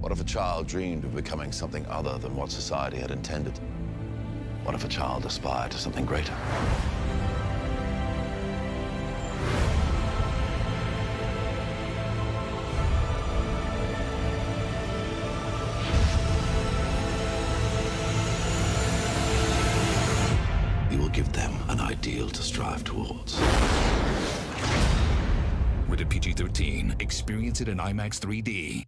What if a child dreamed of becoming something other than what society had intended? What if a child aspired to something greater? You will give them an ideal to strive towards. Rated PG-13. Experience it in IMAX 3D.